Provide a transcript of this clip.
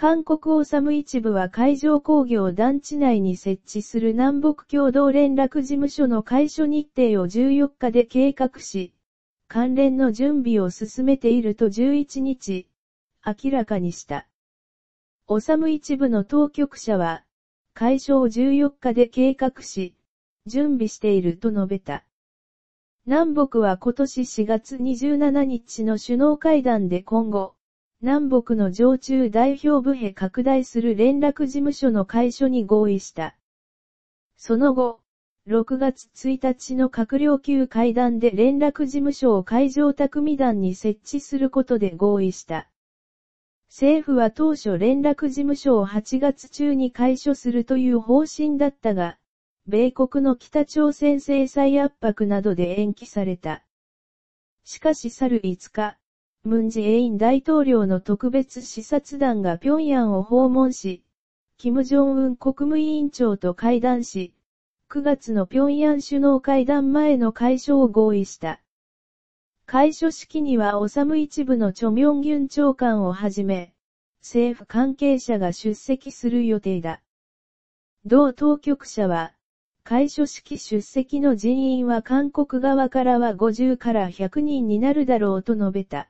韓国統一部は海上工業団地内に設置する南北共同連絡事務所の開所日程を14日で計画し、関連の準備を進めていると11日、明らかにした。統一部の当局者は、開所を14日で計画し、準備していると述べた。南北は今年4月27日の首脳会談で今後、南北の常駐代表部へ拡大する連絡事務所の開所に合意した。その後、6月1日の閣僚級会談で連絡事務所を海上匠団に設置することで合意した。政府は当初連絡事務所を8月中に開所するという方針だったが、米国の北朝鮮制裁圧迫などで延期された。しかし去る5日、文在寅大統領の特別視察団が平壌を訪問し、金正恩国務委員長と会談し、9月の平壌首脳会談前の開所を合意した。開所式には統一部のチョ・ミョンギュン長官をはじめ、政府関係者が出席する予定だ。同当局者は、開所式出席の人員は韓国側からは50から100人になるだろうと述べた。